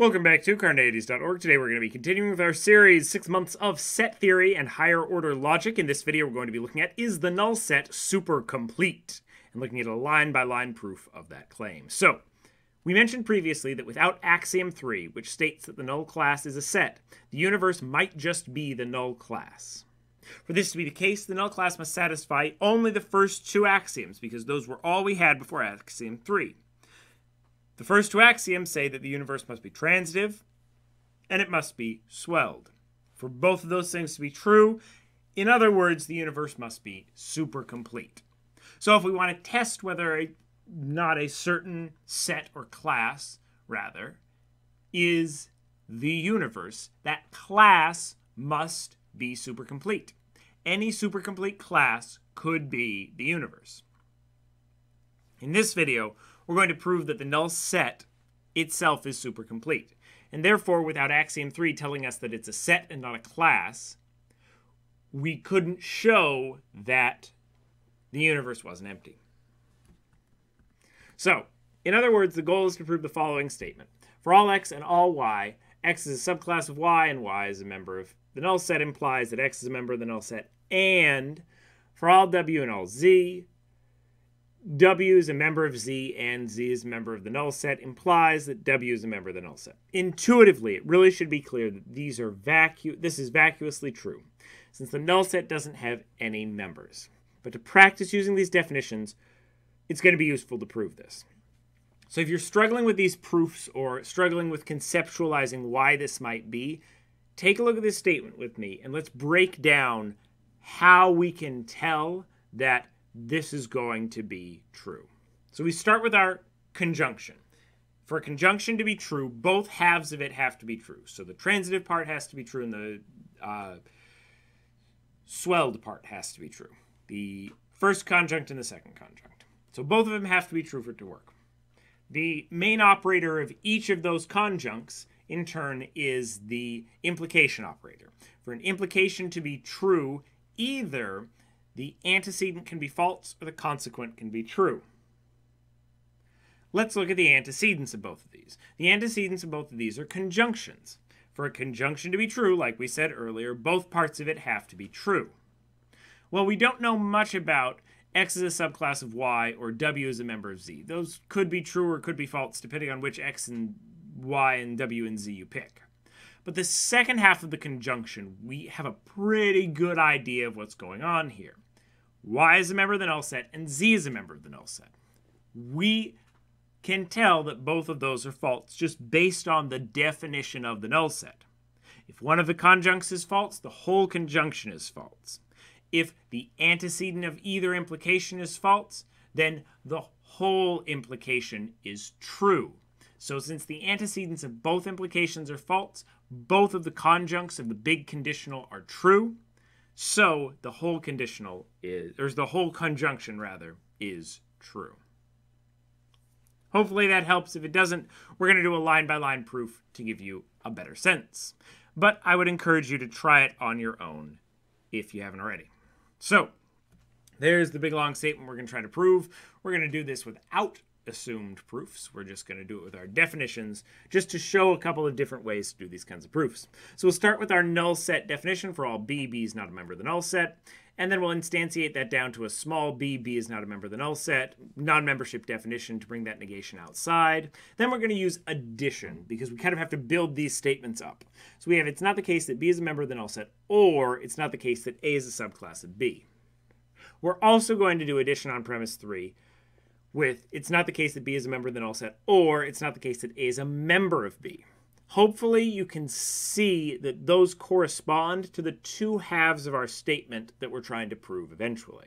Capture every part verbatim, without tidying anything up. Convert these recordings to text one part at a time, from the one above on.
Welcome back to Carneades dot org. Today we're going to be continuing with our series, Six Months of Set Theory and Higher Order Logic. In this video we're going to be looking at, is the null set super complete? And looking at a line-by-line proof of that claim. So, we mentioned previously that without Axiom three, which states that the null class is a set, the universe might just be the null class. For this to be the case, the null class must satisfy only the first two axioms, because those were all we had before Axiom three. The first two axioms say that the universe must be transitive and it must be swelled. For both of those things to be true, in other words, the universe must be super complete. So if we want to test whether a, not a certain set or class, rather, is the universe, that class must be super complete. Any super complete class could be the universe. In this video, we're going to prove that the null set itself is super complete. And therefore, without Axiom three telling us that it's a set and not a class, we couldn't show that the universe wasn't empty. So, in other words, the goal is to prove the following statement. For all x and all y, x is a subclass of y and y is a member of the null set, implies that x is a member of the null set. And for all w and all z, w is a member of z, and z is a member of the null set, implies that w is a member of the null set. Intuitively, it really should be clear that these are vacu- this is vacuously true, since the null set doesn't have any members. But to practice using these definitions, it's going to be useful to prove this. So if you're struggling with these proofs or struggling with conceptualizing why this might be, take a look at this statement with me, and let's break down how we can tell that this is going to be true. So we start with our conjunction. For a conjunction to be true, both halves of it have to be true. So the transitive part has to be true and the uh, swelled part has to be true. The first conjunct and the second conjunct. So both of them have to be true for it to work. The main operator of each of those conjuncts, in turn, is the implication operator. For an implication to be true, either the antecedent can be false, or the consequent can be true. Let's look at the antecedents of both of these. The antecedents of both of these are conjunctions. For a conjunction to be true, like we said earlier, both parts of it have to be true. Well, we don't know much about x is a subclass of y or w is a member of z. Those could be true or could be false, depending on which x and y and w and z you pick. But the second half of the conjunction, we have a pretty good idea of what's going on here. Y is a member of the null set, and z is a member of the null set. We can tell that both of those are false just based on the definition of the null set. If one of the conjuncts is false, the whole conjunction is false. If the antecedent of either implication is false, then the whole implication is true. So since the antecedents of both implications are false, both of the conjuncts of the big conditional are true, so the whole conditional is, or the whole conjunction rather, is true. Hopefully that helps. If it doesn't, we're going to do a line-by-line proof to give you a better sense. But I would encourage you to try it on your own if you haven't already. So there's the big long statement we're going to try to prove. We're going to do this without assumed proofs. We're just going to do it with our definitions just to show a couple of different ways to do these kinds of proofs. So we'll start with our null set definition for all b, b is not a member of the null set, and then we'll instantiate that down to a small b, b is not a member of the null set, non-membership definition to bring that negation outside. Then we're going to use addition because we kind of have to build these statements up. So we have it's not the case that b is a member of the null set, or it's not the case that a is a subclass of b. We're also going to do addition on premise three with it's not the case that B is a member of the null set, or it's not the case that A is a member of B. Hopefully you can see that those correspond to the two halves of our statement that we're trying to prove eventually.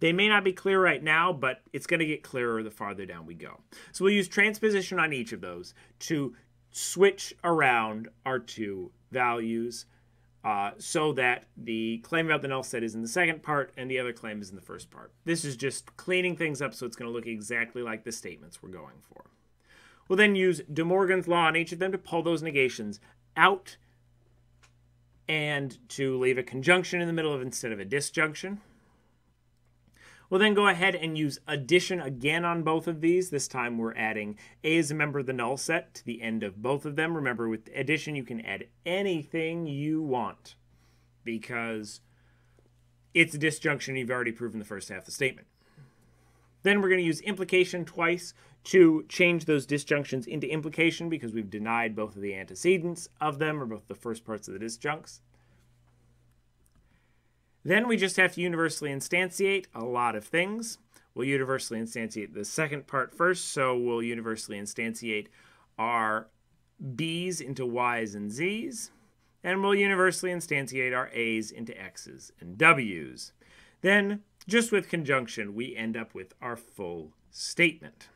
They may not be clear right now, but it's going to get clearer the farther down we go. So we'll use transposition on each of those to switch around our two values uh, so that the claim about the null set is in the second part and the other claim is in the first part. This is just cleaning things up so it's going to look exactly like the statements we're going for. We'll then use De Morgan's law on each of them to pull those negations out and to leave a conjunction in the middle of instead of a disjunction. We'll then go ahead and use addition again on both of these. This time we're adding A as a member of the null set to the end of both of them. Remember, with addition you can add anything you want because it's a disjunction. You've already proven the first half of the statement. Then we're going to use implication twice to change those disjunctions into implication because we've denied both of the antecedents of them, or both the first parts of the disjuncts. Then we just have to universally instantiate a lot of things. We'll universally instantiate the second part first, so we'll universally instantiate our B's into Y's and Z's, and we'll universally instantiate our A's into X's and W's. Then, just with conjunction, we end up with our full statement.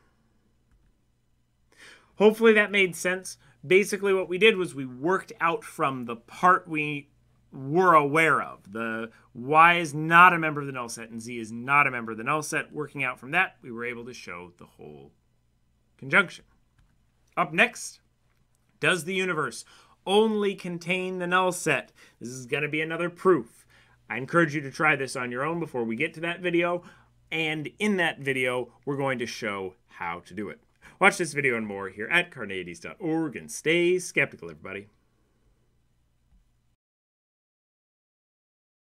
Hopefully that made sense. Basically what we did was we worked out from the part we we're aware of. The Y is not a member of the null set and Z is not a member of the null set. Working out from that, we were able to show the whole conjunction. Up next, does the universe only contain the null set? This is going to be another proof. I encourage you to try this on your own before we get to that video. And in that video, we're going to show how to do it. Watch this video and more here at Carneades dot org, and stay skeptical, everybody.